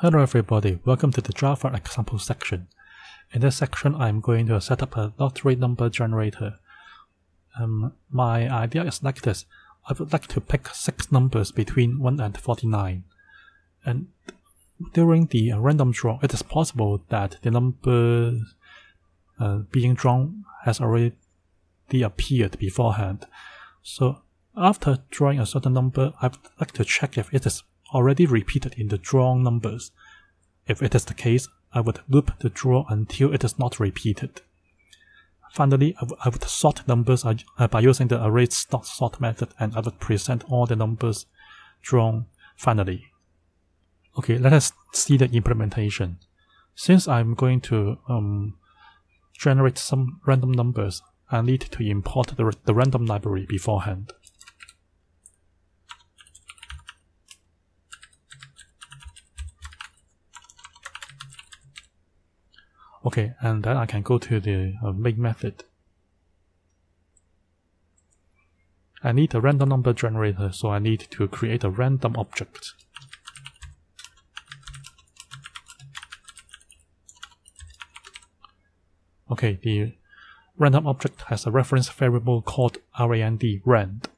Hello everybody, welcome to the Java example section. In this section I'm going to set up a lottery number generator. My idea is like this. I would like to pick 6 numbers between 1 and 49. And during the random draw, it is possible that the number being drawn has already appeared beforehand. So after drawing a certain number, I would like to check if it is already repeated in the drawn numbers. If it is the case, I would loop the draw until it is not repeated. Finally, I would sort numbers by using the Arrays.Sort method, and I would present all the numbers drawn finally. Okay, let us see the implementation. Since I'm going to generate some random numbers, I need to import the random library beforehand. Okay, and then I can go to the main method. I need a random number generator, so I need to create a random object. Okay, the random object has a reference variable called rand.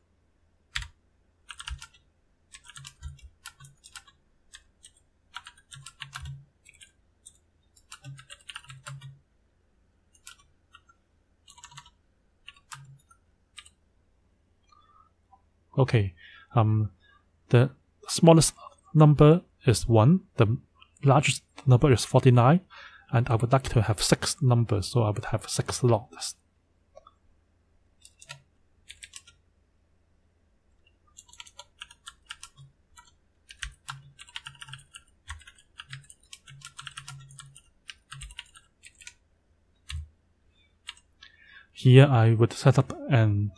Okay, the smallest number is 1, the largest number is 49, and I would like to have 6 numbers, so I would have 6 logs. Here I would set up an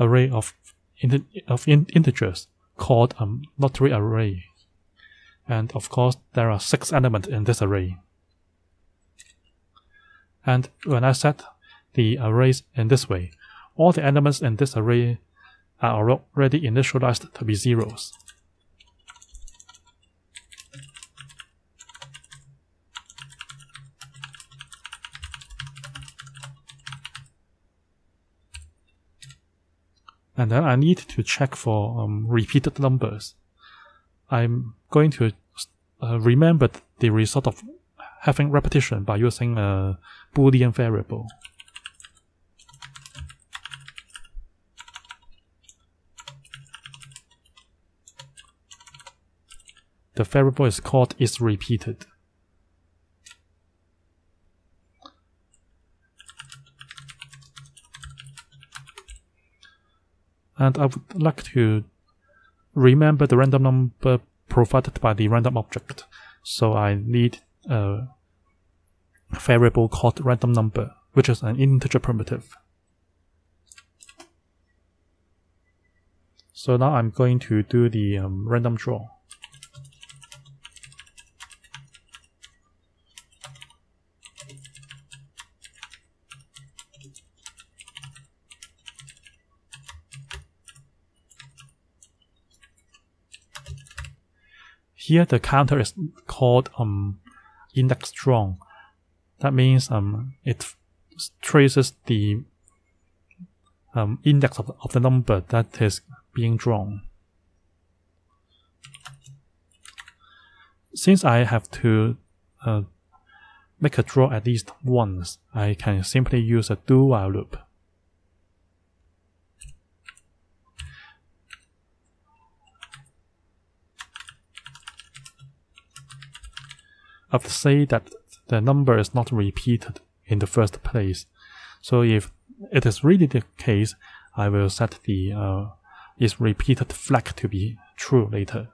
array of integers called lottery array, and of course there are 6 elements in this array. And when I set the arrays in this way, all the elements in this array are already initialized to be zeros. And then I need to check for repeated numbers. I'm going to remember the result of having repetition by using a Boolean variable. The variable is called isRepeated. And I would like to remember the random number provided by the random object. So I need a variable called random number, which is an integer primitive. So now I'm going to do the random draw. Here the counter is called index drawn. That means it traces the index of the number that is being drawn. Since I have to make a draw at least once, I can simply use a do while loop. I would say that the number is not repeated in the first place. So if it is really the case, I will set the isRepeated flag to be true later.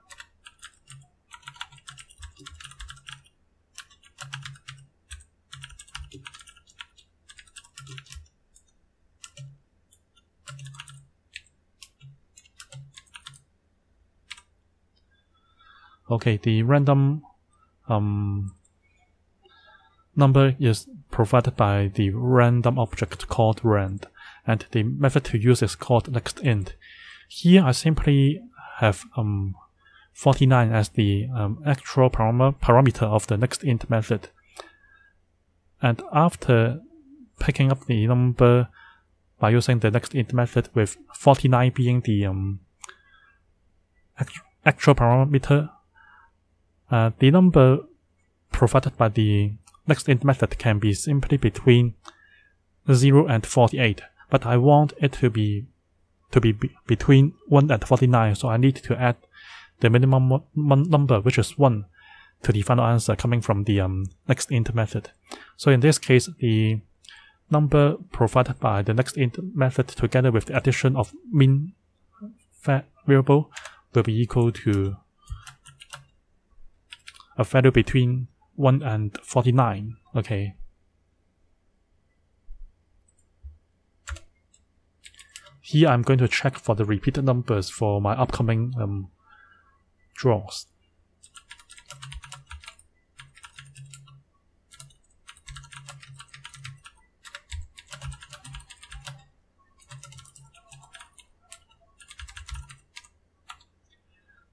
Okay, the random number is provided by the random object called rand, and the method to use is called nextInt. Here I simply have 49 as the actual parameter of the nextInt method. And after picking up the number by using the nextInt method, with 49 being the actual parameter, the number provided by the nextInt method can be simply between 0 and 48, but I want it to be between 1 and 49, so I need to add the minimum number, which is 1, to the final answer coming from the nextInt method. So in this case, the number provided by the nextInt method together with the addition of min variable will be equal to a value between 1 and 49. Okay. Here I'm going to check for the repeated numbers for my upcoming draws.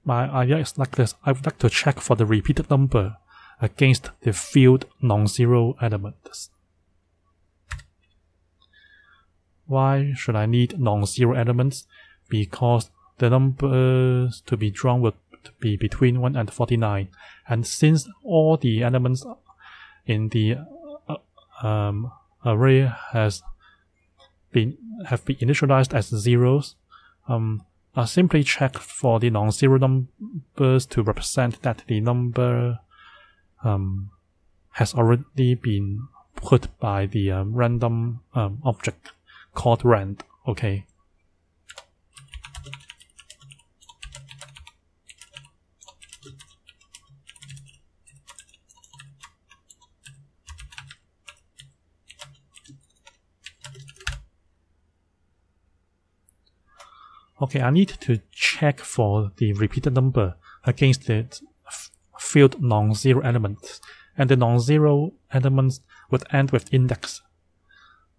My idea is like this. I would like to check for the repeated number against the field non-zero elements. Why should I need non-zero elements? Because the numbers to be drawn would be between 1 and 49. And since all the elements in the array have been initialized as zeros, I simply check for the non-zero numbers to represent that the number has already been put by the random object called rand. Okay. Okay, I need to check for the repeated number against the field non-zero elements, and the non-zero elements would end with index,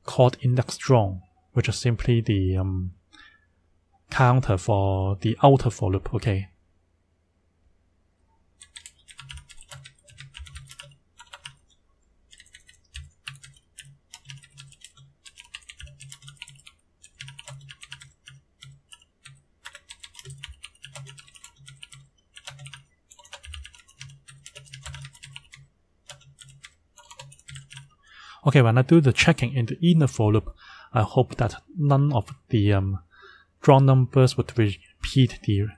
called index drawn, which is simply the counter for the outer for loop. Okay. Okay, when I do the checking in the inner for loop, I hope that none of the drawn numbers would repeat the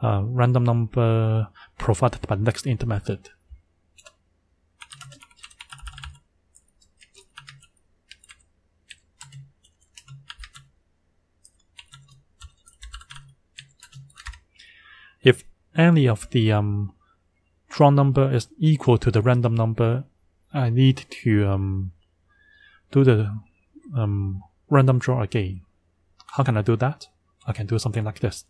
random number provided by the nextInt method. If any of the drawn number is equal to the random number, I need to do the random draw again. How can I do that? I can do something like this.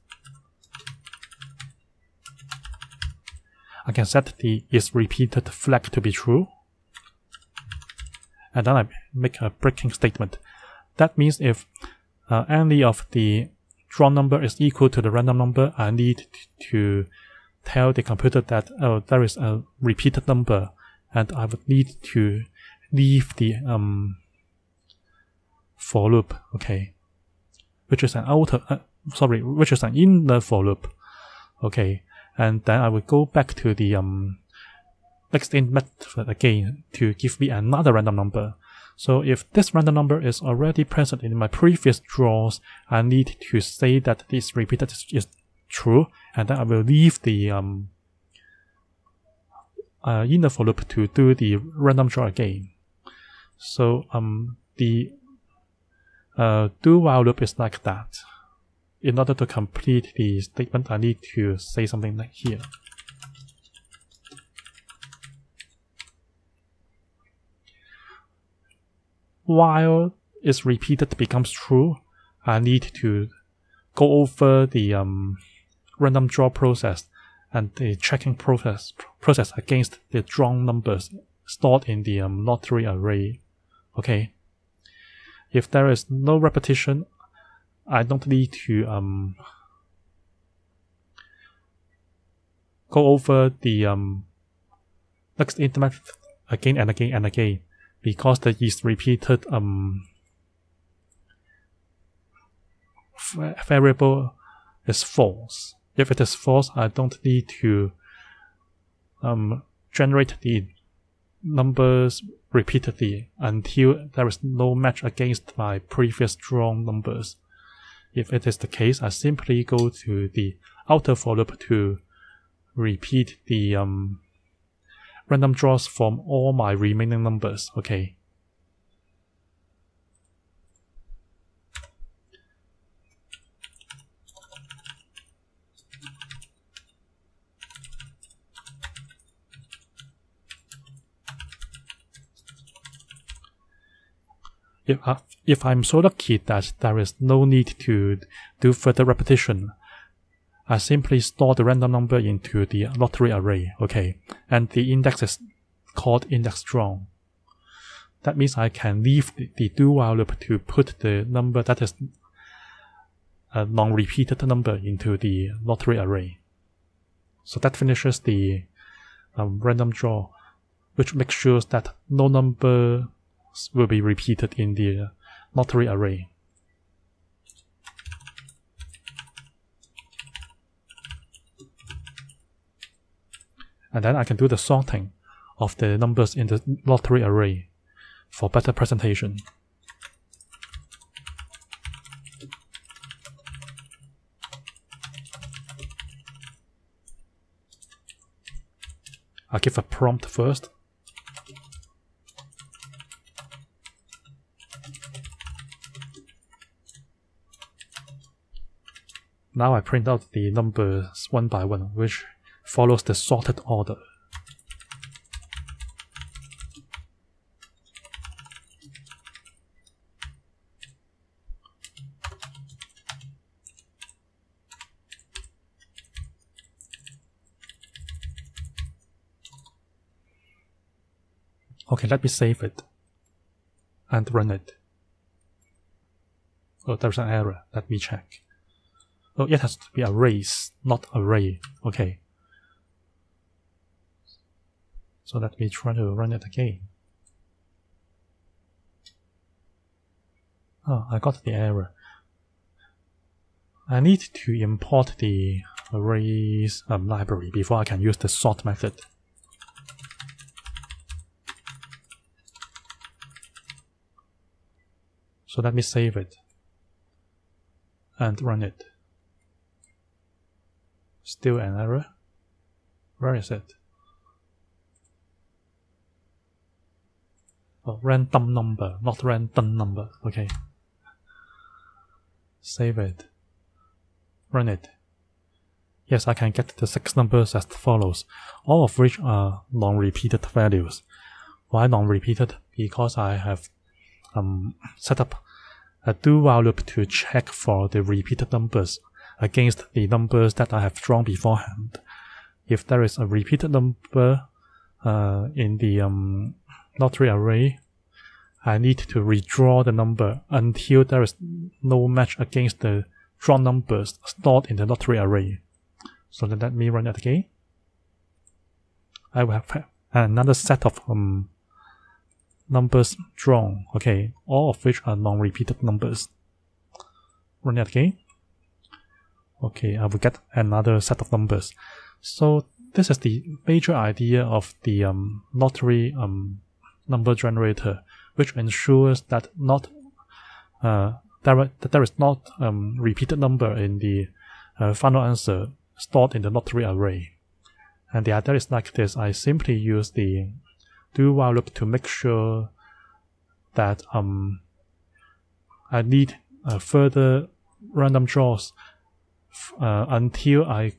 I can set the isRepeated flag to be true, and then I make a breaking statement. That means if any of the drawn number is equal to the random number, I need to tell the computer that there is a repeated number, and I would need to leave the for loop, okay, which is an inner for loop, okay, and then I will go back to the nextInt method again to give me another random number. So if this random number is already present in my previous draws, I need to say that this repeated is true, and then I will leave the inner for loop to do the random draw again. So the do while loop is like that. In order to complete the statement, I need to say something like here. While is repeated becomes true, I need to go over the random draw process and the checking process against the drawn numbers stored in the lottery array. Okay. If there is no repetition, I don't need to go over the nextInt method again and again and again, because the isRepeated variable is false. If it is false, I don't need to generate the numbers repeatedly until there is no match against my previous drawn numbers. If it is the case, I simply go to the outer for loop to repeat the random draws from all my remaining numbers. Okay. If I'm so lucky that there is no need to do further repetition, I simply store the random number into the lottery array, okay, and the index is called index drawn. That means I can leave the do while loop to put the number that is a non-repeated number into the lottery array. So that finishes the random draw, which makes sure that no number will be repeated in the lottery array. And then I can do the sorting of the numbers in the lottery array for better presentation. I'll give a prompt first. Now I print out the numbers one by one, which follows the sorted order. Okay, let me save it and run it. Oh, there's an error. Let me check. Oh, it has to be arrays, not array. Okay. So let me try to run it again. Oh, I got the error. I need to import the arrays library before I can use the sort method. So let me save it and run it. Still an error. Where is it? Oh, random number, not random number. Okay. Save it. Run it. Yes, I can get the 6 numbers as follows, all of which are non-repeated values. Why non-repeated? Because I have set up a do while loop to check for the repeated numbers against the numbers that I have drawn beforehand. If there is a repeated number in the lottery array, I need to redraw the number until there is no match against the drawn numbers stored in the lottery array. So then let me run it again. I will have another set of numbers drawn, okay, all of which are non-repeated numbers. Run it again. Okay, I will get another set of numbers. So this is the major idea of the lottery number generator, which ensures that there is not repeated number in the final answer stored in the lottery array. And the idea is like this: I simply use the do while loop to make sure that I need further random draws until I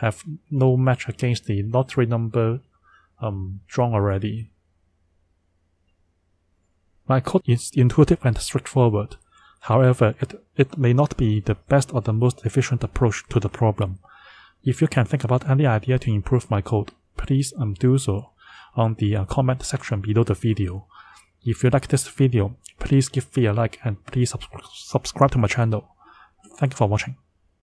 have no match against the lottery number drawn already. My code is intuitive and straightforward. However, it may not be the best or the most efficient approach to the problem. If you can think about any idea to improve my code, please do so on the comment section below the video. If you like this video, please give me a like and please subscribe to my channel. Thank you for watching.